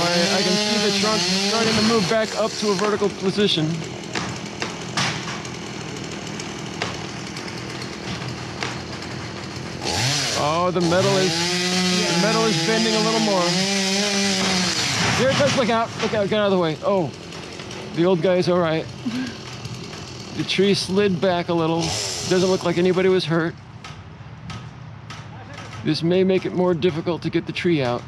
wire. I can see the trunk starting to move back up to a vertical position. Oh, the metal is bending a little more. Here it comes, look out, get out of the way. Oh, the old guy's all right. The tree slid back a little. Doesn't look like anybody was hurt. This may make it more difficult to get the tree out.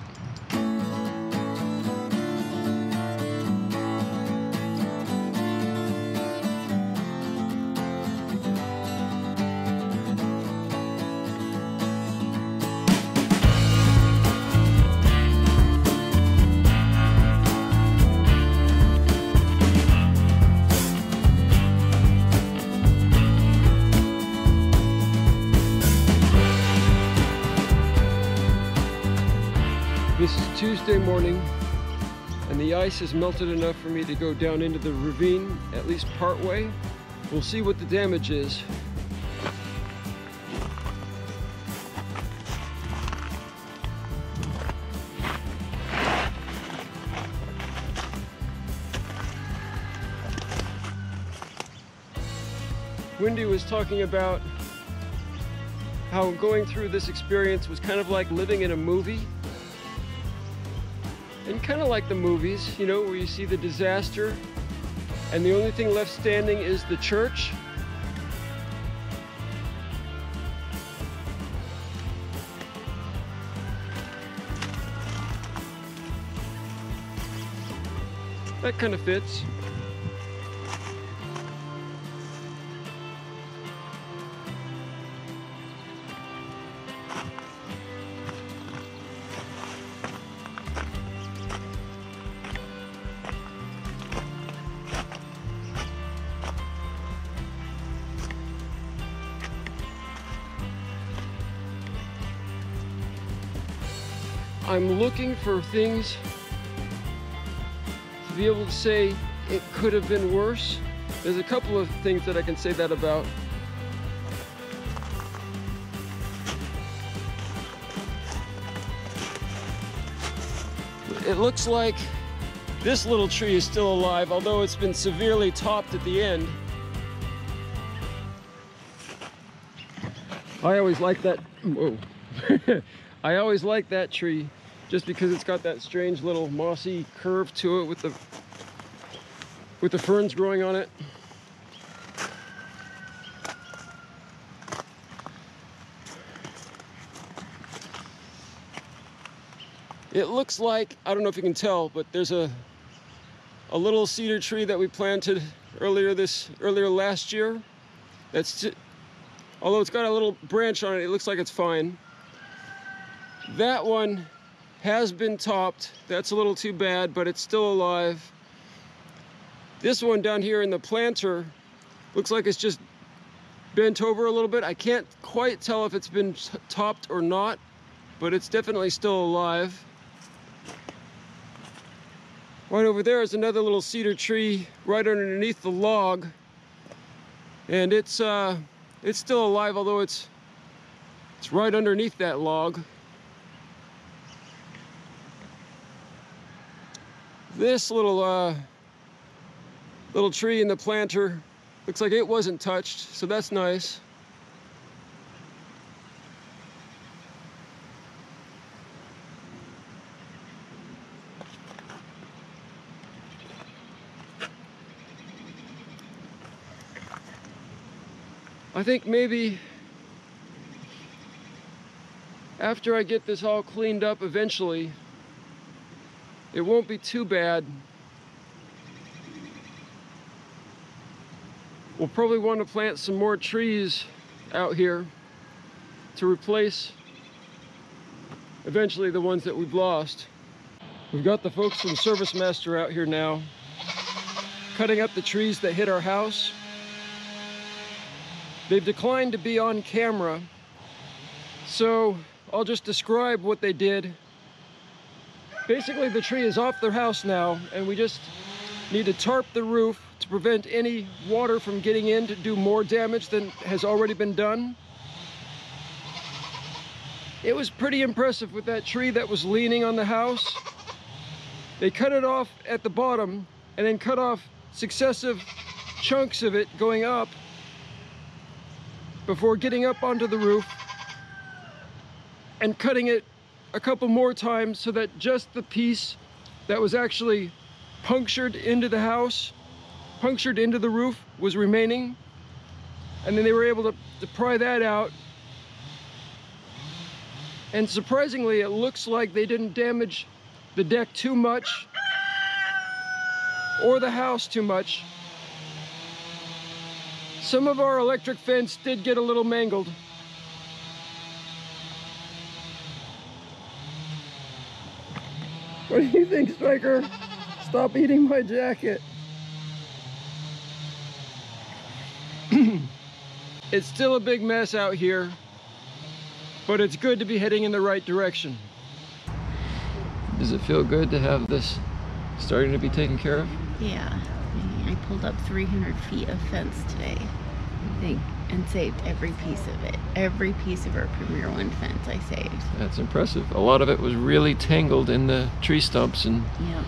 This is Tuesday morning, and the ice has melted enough for me to go down into the ravine, at least partway. We'll see what the damage is. Wendy was talking about how going through this experience was kind of like living in a movie. And kind of like the movies, you know, where you see the disaster and the only thing left standing is the church. That kind of fits. I'm looking for things to be able to say it could have been worse. There's a couple of things that I can say that about. It looks like this little tree is still alive, although it's been severely topped at the end. I always like that. Whoa. I always like that tree, just because it's got that strange little mossy curve to it with the ferns growing on it. It looks like, I don't know if you can tell, but there's a little cedar tree that we planted earlier last year. That's, although it's got a little branch on it, it looks like it's fine. That one has been topped. That's a little too bad, but it's still alive. This one down here in the planter looks like it's just bent over a little bit. I can't quite tell if it's been topped or not, but it's definitely still alive. Right over there is another little cedar tree right underneath the log, and it's still alive, although it's right underneath that log. This little tree in the planter looks like it wasn't touched, so that's nice. I think maybe after I get this all cleaned up eventually, it won't be too bad. We'll probably want to plant some more trees out here to replace eventually the ones that we've lost. We've got the folks from Service Master out here now, cutting up the trees that hit our house. They've declined to be on camera, so I'll just describe what they did. Basically, the tree is off their house now, and we just need to tarp the roof to prevent any water from getting in to do more damage than has already been done. It was pretty impressive with that tree that was leaning on the house. They cut it off at the bottom and then cut off successive chunks of it going up before getting up onto the roof and cutting it a couple more times so that just the piece that was actually punctured into the house, punctured into the roof, was remaining. And then they were able to pry that out. And surprisingly, it looks like they didn't damage the deck too much or the house too much. Some of our electric fence did get a little mangled. What do you think, Stryker? Stop eating my jacket. It's still a big mess out here, but it's good to be heading in the right direction. Does it feel good to have this starting to be taken care of? Yeah. I pulled up 300 feet of fence today, I think, and saved every piece of it. Every piece of our Premier One fence I saved. That's impressive. A lot of it was really tangled in the tree stumps and, yep.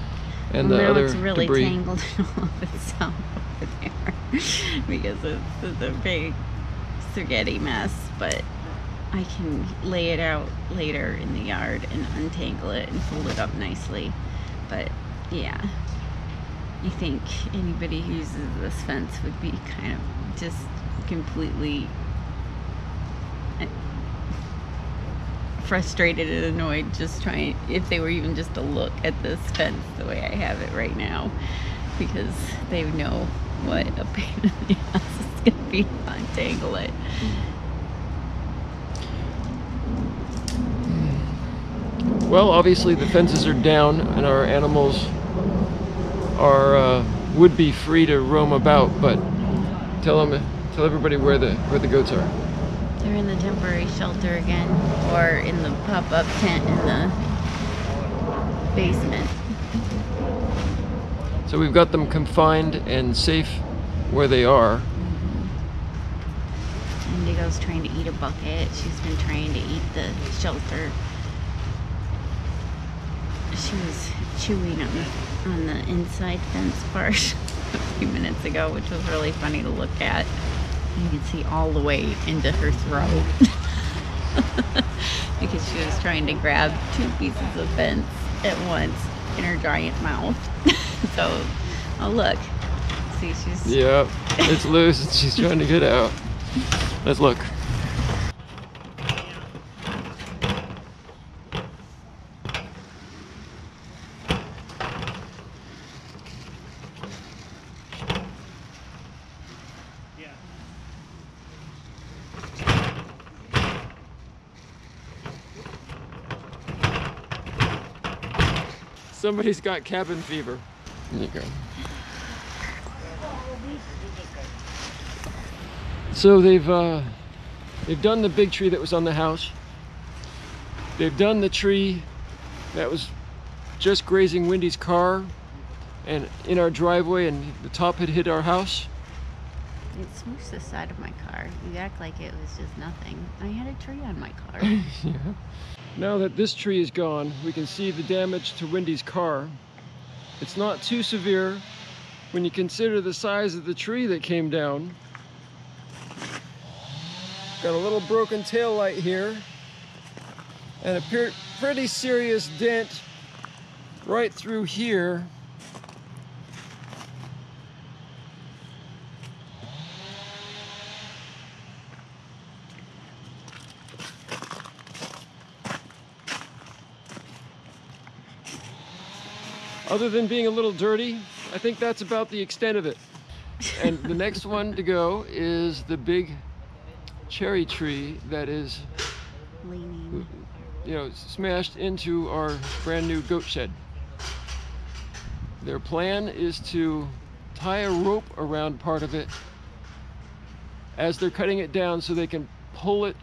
And well, the other debris. Now it's really debris. Tangled in all of itself over there because it's a big spaghetti mess, but I can lay it out later in the yard and untangle it and fold it up nicely. But yeah, I think anybody who uses this fence would be kind of just completely frustrated and annoyed just trying, if they were even just to look at this fence the way I have it right now, because they know what a pain in the ass it's going to be to untangle it. Well, obviously the fences are down and our animals are would be free to roam about, but tell everybody where the goats are. They're in the temporary shelter again, or in the pop-up tent in the basement. So we've got them confined and safe where they are. Mm-hmm. Indigo's trying to eat a bucket. She's been trying to eat the shelter. She was chewing on the inside fence part a few minutes ago, which was really funny to look at. You can see all the way into her throat because she was trying to grab two pieces of fence at once in her giant mouth. So, oh look, see she's... Yeah, it's loose and she's trying to get out. Let's look. Somebody's got cabin fever. There you go. So they've done the big tree that was on the house. They've done the tree that was just grazing Wendy's car and in our driveway, and the top had hit our house. It smooshed the side of my car. You act like it was just nothing. I had a tree on my car. Yeah. Now that this tree is gone, we can see the damage to Wendy's car. It's not too severe when you consider the size of the tree that came down. Got a little broken tail light here and a pretty serious dent right through here. Other than being a little dirty, I think that's about the extent of it. And the next one to go is the big cherry tree that is, leaning, you know, smashed into our brand new goat shed. Their plan is to tie a rope around part of it as they're cutting it down so they can pull it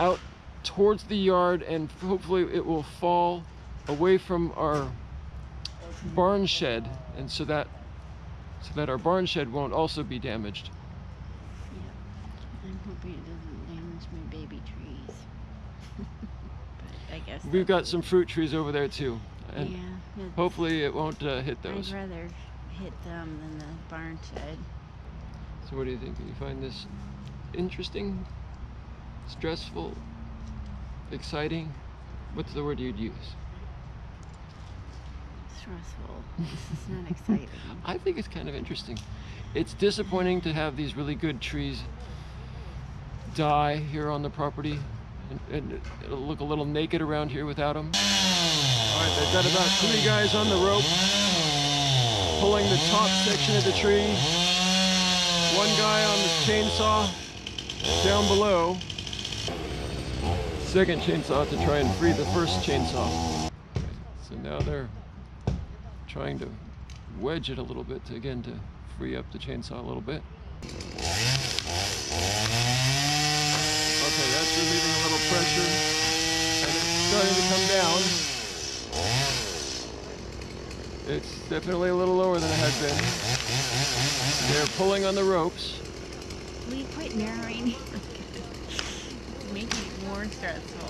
out towards the yard, and hopefully it will fall away from our barn shed, and so that our barn shed won't also be damaged. Yeah. I'm hoping it doesn't damage my baby trees. But I guess we've got some fruit trees over there too. And yeah, Yeah. Hopefully it won't hit those. I'd rather hit them than the barn side. So what do you think? Do you find this interesting, stressful, exciting? What's the word you'd use? Stressful. This is not exciting. I think it's kind of interesting. It's disappointing to have these really good trees die here on the property, and it'll look a little naked around here without them. All right, they've got about 3 guys on the rope pulling the top section of the tree. One guy on the chainsaw down below. Second chainsaw to try and free the first chainsaw. So now they're trying to wedge it a little bit to free up the chainsaw a little bit. Okay, that's relieving a little pressure, and it's starting to come down. It's definitely a little lower than it had been. They're pulling on the ropes. Will you quit narrowing? It's making it more stressful.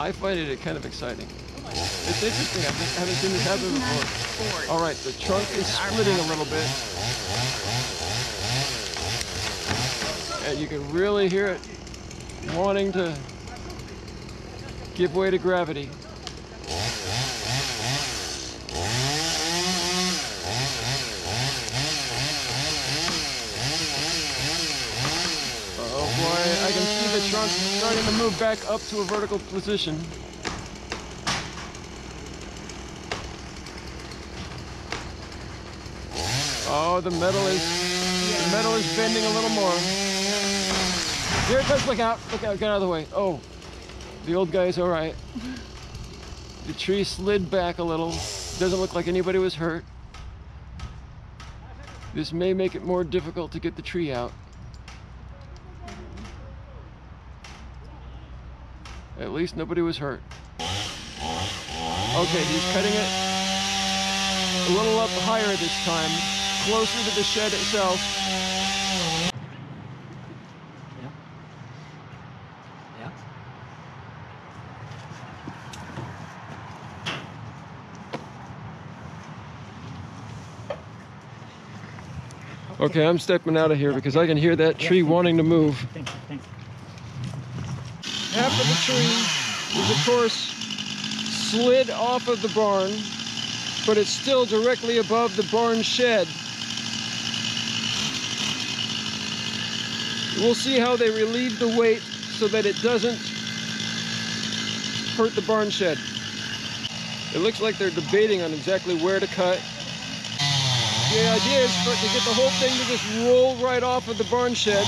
I find it kind of exciting. It's interesting. I haven't seen this happen before. All right, the trunk is splitting a little bit. And you can really hear it wanting to give way to gravity. Oh boy, I can see the trunk starting to move back up to a vertical position. Oh, the metal is bending a little more. Here it comes, look out, get out of the way. Oh, the old guy's all right. The tree slid back a little. Doesn't look like anybody was hurt. This may make it more difficult to get the tree out. At least nobody was hurt. Okay, he's cutting it a little up higher this time, closer to the shed itself. Yeah. Yeah. Okay, I'm stepping out of here because I can hear that tree wanting to move. Half of the tree is, of course, slid off of the barn, but it's still directly above the barn shed. We'll see how they relieve the weight so that it doesn't hurt the barn shed. It looks like they're debating on exactly where to cut. The idea is for it to get the whole thing to just roll right off of the barn shed.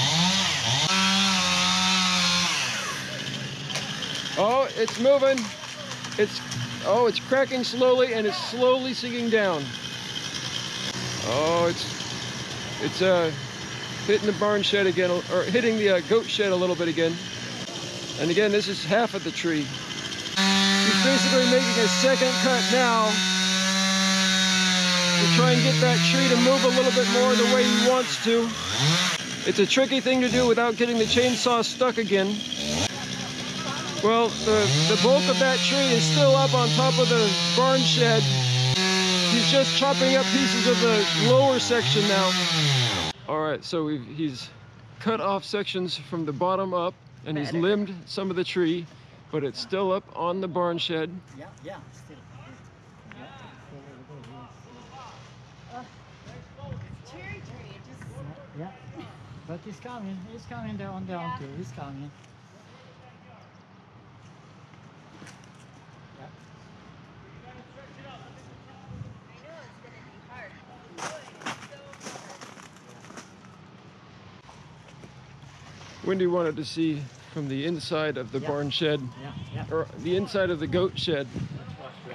Oh, it's moving. It's cracking slowly, and it's slowly sinking down. Oh, it's hitting the barn shed again, or hitting the goat shed a little bit again. And again, this is half of the tree. He's basically making a second cut now to try and get that tree to move a little bit more the way he wants to. It's a tricky thing to do without getting the chainsaw stuck again. Well, the bulk of that tree is still up on top of the barn shed. He's just chopping up pieces of the lower section now. All right, so he's cut off sections from the bottom up, and he's limbed some of the tree, but it's still up on the barn shed. Yeah. Still. Cherry tree, just... Yeah, but it's coming down, too, it's coming. Wendy wanted to see from the inside of the barn shed, or the inside of the goat shed,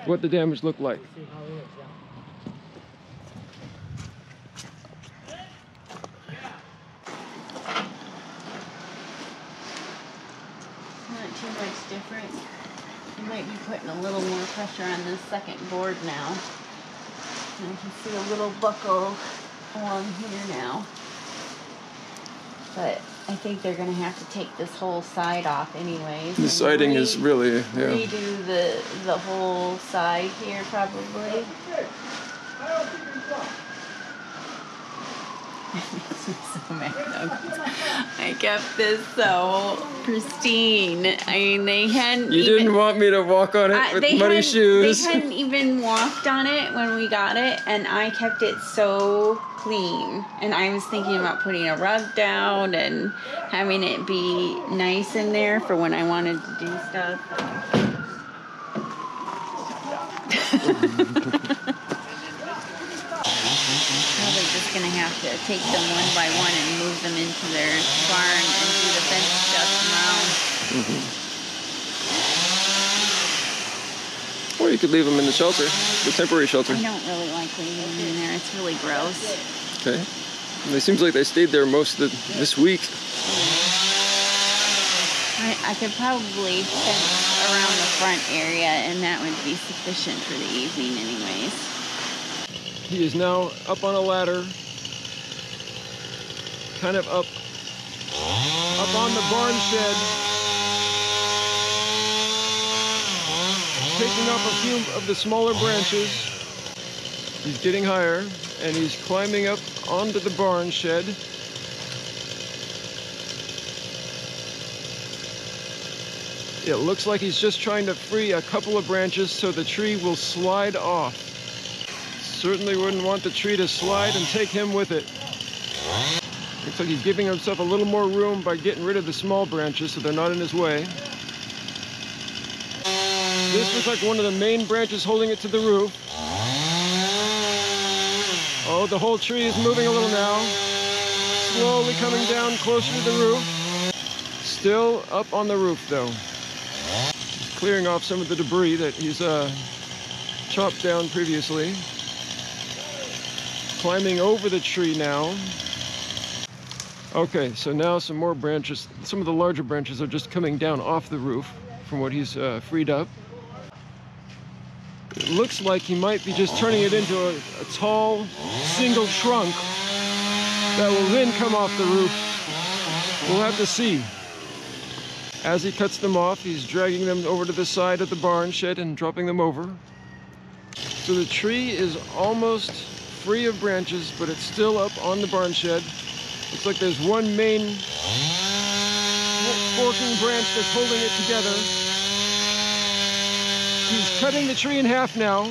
what the damage looked like. It's not too much different. You might be putting a little more pressure on this second board now. And you can see a little buckle along here now. But I think they're going to have to take this whole side off anyways. The siding is really, yeah. Redo the whole side here probably. So mad. I kept this so pristine. I mean, they hadn't. You even, didn't want me to walk on it with muddy shoes. They hadn't even walked on it when we got it, and I kept it so clean. And I was thinking about putting a rug down and having it be nice in there for when I wanted to do stuff. Gonna have to take them one by one and move them into their barn and do the fence stuff now. Mm-hmm. Or you could leave them in the shelter, the temporary shelter. I don't really like leaving them in there. It's really gross. Okay. And it seems like they stayed there most of this week. I could probably fence around the front area, and that would be sufficient for the evening anyways. He is now up on a ladder, kind of up on the barn shed, picking up a few of the smaller branches. He's getting higher, and he's climbing up onto the barn shed. It looks like he's just trying to free a couple of branches so the tree will slide off. Certainly wouldn't want the tree to slide and take him with it. Looks like he's giving himself a little more room by getting rid of the small branches so they're not in his way. This looks like one of the main branches holding it to the roof. Oh, the whole tree is moving a little now. Slowly coming down closer to the roof. Still up on the roof though. He's clearing off some of the debris that he's chopped down previously. Climbing over the tree now. Okay, so now some more branches, some of the larger branches are just coming down off the roof from what he's freed up. It looks like he might be just turning it into a tall single trunk that will then come off the roof. We'll have to see. As he cuts them off, he's dragging them over to the side of the barn shed and dropping them over. So the tree is almost free of branches, but it's still up on the barn shed. Looks like there's one main forking branch that's holding it together. He's cutting the tree in half now.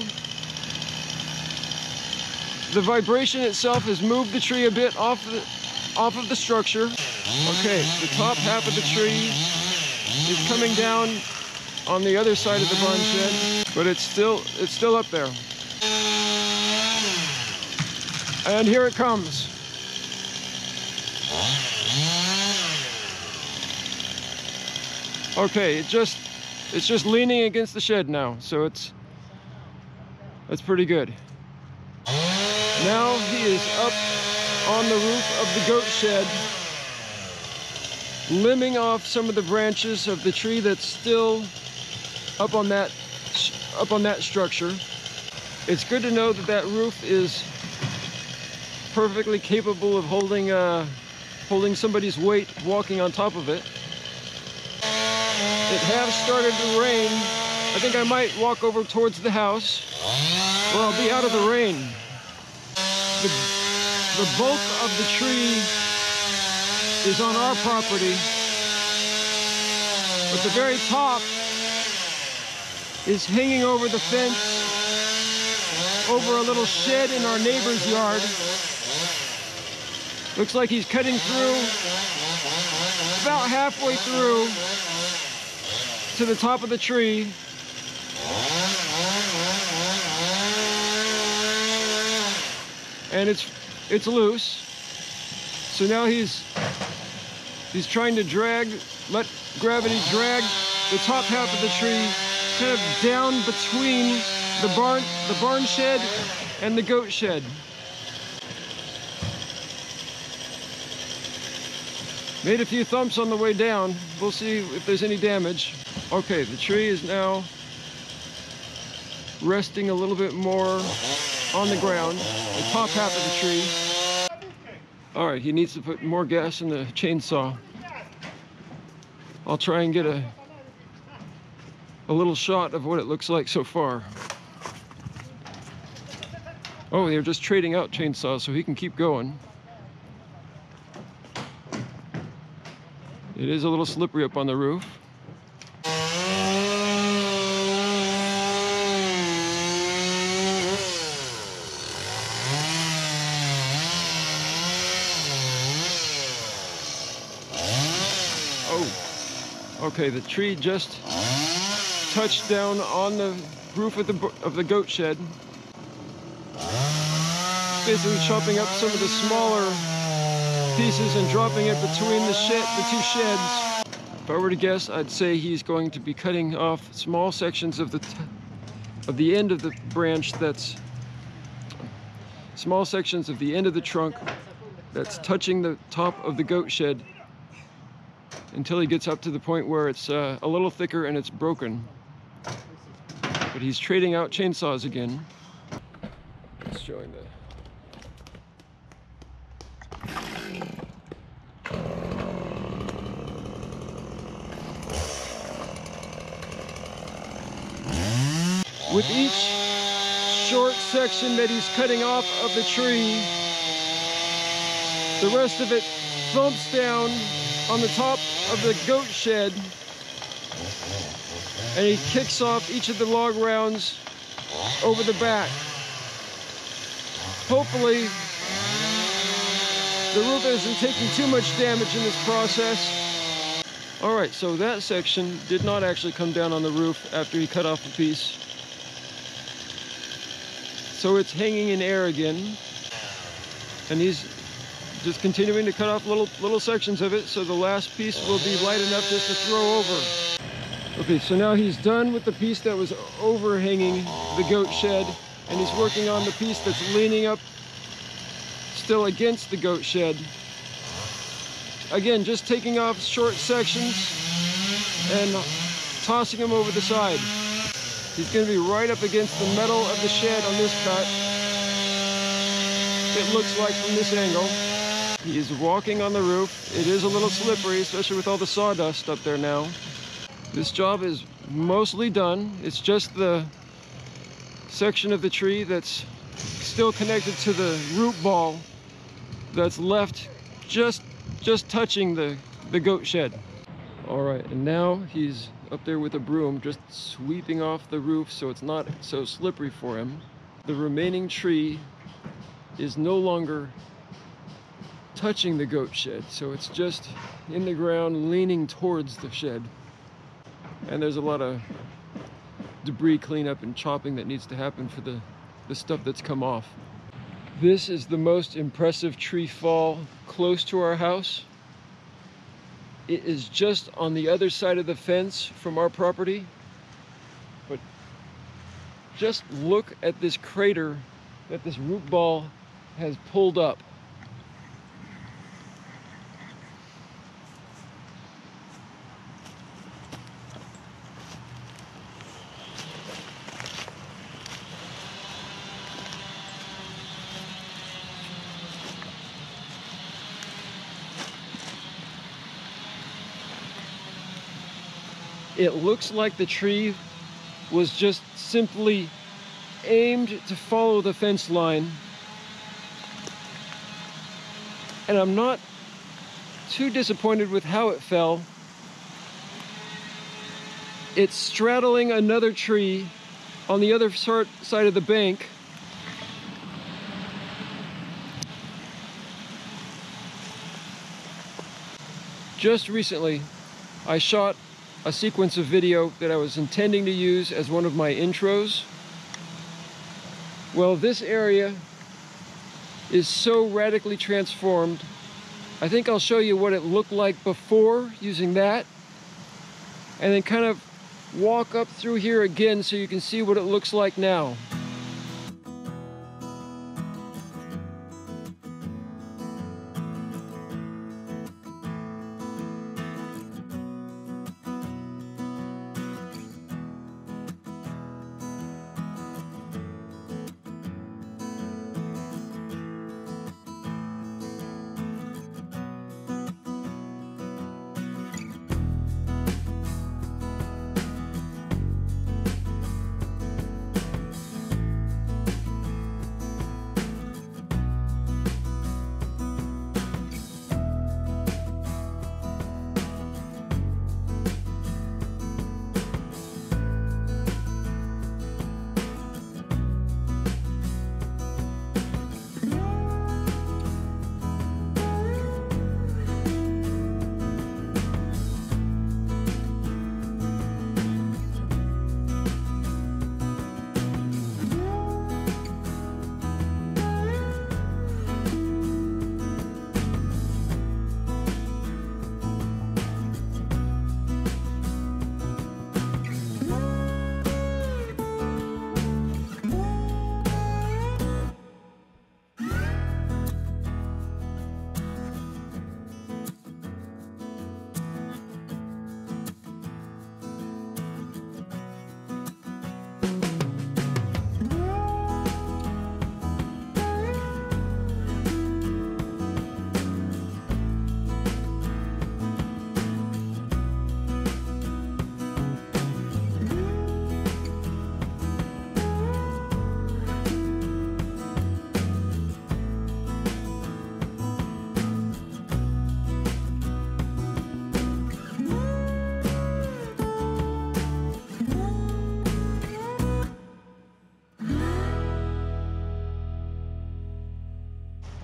The vibration itself has moved the tree a bit off of the structure. Okay, the top half of the tree is coming down on the other side of the barn shed, but it's still up there. And here it comes. Okay, it's just leaning against the shed now, so that's pretty good. Now he is up on the roof of the goat shed, limbing off some of the branches of the tree that's still up on that structure. It's good to know that roof is perfectly capable of holding somebody's weight walking on top of it. It has started to rain. I think I might walk over towards the house where I'll be out of the rain. The bulk of the tree is on our property, but the very top is hanging over the fence, over a little shed in our neighbor's yard. Looks like he's cutting through, about halfway through to the top of the tree. And it's loose. So now he's trying to let gravity drag the top half of the tree kind of down between the barn shed and the goat shed. Made a few thumps on the way down. We'll see if there's any damage. Okay, the tree is now resting a little bit more on the ground, the top half of the tree. All right, he needs to put more gas in the chainsaw. I'll try and get a little shot of what it looks like so far. Oh, they're just trading out chainsaws so he can keep going. It is a little slippery up on the roof. Okay, the tree just touched down on the roof of the goat shed. Basically chopping up some of the smaller pieces and dropping it between the two sheds. If I were to guess, I'd say he's going to be cutting off small sections of the end of the branch that's small sections of the end of the trunk that's touching the top of the goat shed, until he gets up to the point where it's a little thicker and it's broken. But he's trading out chainsaws again. It's showing with each short section that he's cutting off of the tree, the rest of it thumps down on the top of the goat shed, and he kicks off each of the log rounds over the back. Hopefully, the roof isn't taking too much damage in this process. All right, so that section did not actually come down on the roof after he cut off a piece. So it's hanging in air again, and he's just continuing to cut off little sections of it, so the last piece will be light enough just to throw over. Okay, so now he's done with the piece that was overhanging the goat shed, and he's working on the piece that's leaning up still against the goat shed. Again, just taking off short sections and tossing them over the side. He's going to be right up against the metal of the shed on this cut, it looks like, from this angle. He is walking on the roof. It is a little slippery, especially with all the sawdust up there now. This job is mostly done. It's just the section of the tree that's still connected to the root ball that's left just touching the goat shed. All right, and now he's up there with a broom just sweeping off the roof so it's not so slippery for him. The remaining tree is no longer touching the goat shed, so it's just in the ground leaning towards the shed, and there's a lot of debris cleanup and chopping that needs to happen for the stuff that's come off. This is the most impressive tree fall close to our house. It is just on the other side of the fence from our property, but just look at this crater that this root ball has pulled up. It looks like the tree was just simply aimed to follow the fence line. And I'm not too disappointed with how it fell. It's straddling another tree on the other side of the bank. Just recently, I shot a sequence of video that I was intending to use as one of my intros. Well, this area is so radically transformed. I think I'll show you what it looked like before using that, and then kind of walk up through here again so you can see what it looks like now.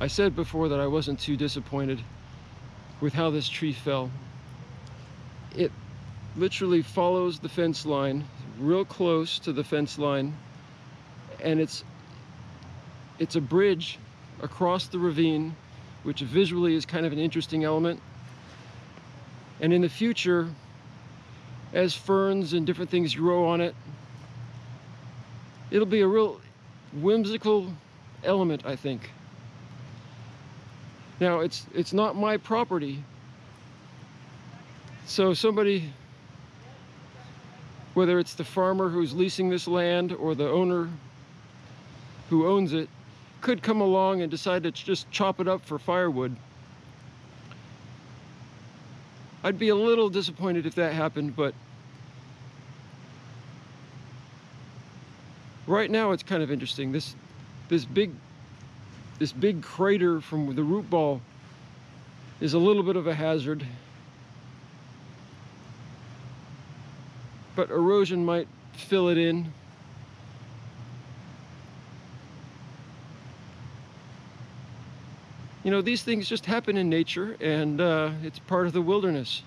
I said before that I wasn't too disappointed with how this tree fell. It literally follows the fence line, real close to the fence line, and it's a bridge across the ravine, which visually is kind of an interesting element. And in the future, as ferns and different things grow on it, it'll be a real whimsical element, I think. Now, it's not my property, so somebody, whether it's the farmer who's leasing this land or the owner who owns it, could come along and decide to just chop it up for firewood. I'd be a little disappointed if that happened, but right now it's kind of interesting. This big crater from the root ball is a little bit of a hazard, but erosion might fill it in. You know, these things just happen in nature, and it's part of the wilderness.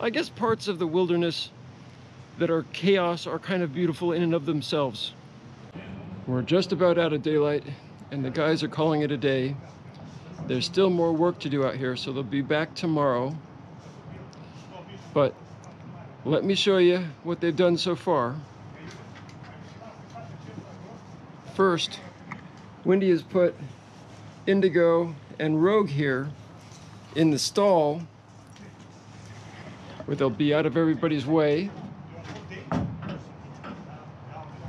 I guess parts of the wilderness that are chaos are kind of beautiful in and of themselves. We're just about out of daylight, and the guys are calling it a day. There's still more work to do out here, so they'll be back tomorrow. But let me show you what they've done so far. First, Wendy has put Indigo and Rogue here in the stall where they'll be out of everybody's way.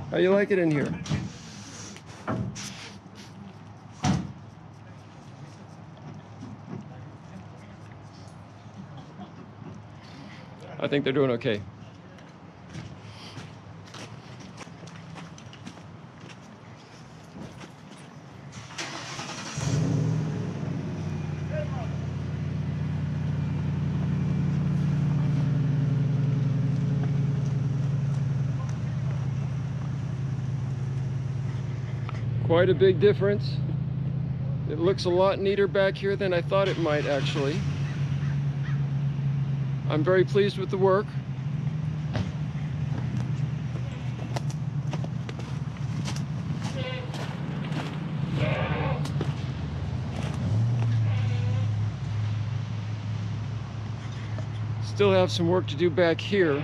How you like it in here? I think they're doing okay. Quite a big difference. It looks a lot neater back here than I thought it might, actually. I'm very pleased with the work. Still have some work to do back here.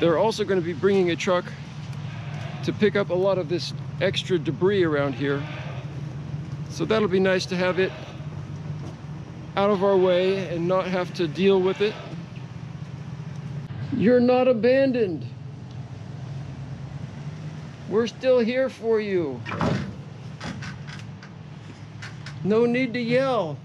They're also going to be bringing a truck to pick up a lot of this extra debris around here. So that'll be nice to have it out of our way and not have to deal with it. You're not abandoned. We're still here for you. No need to yell.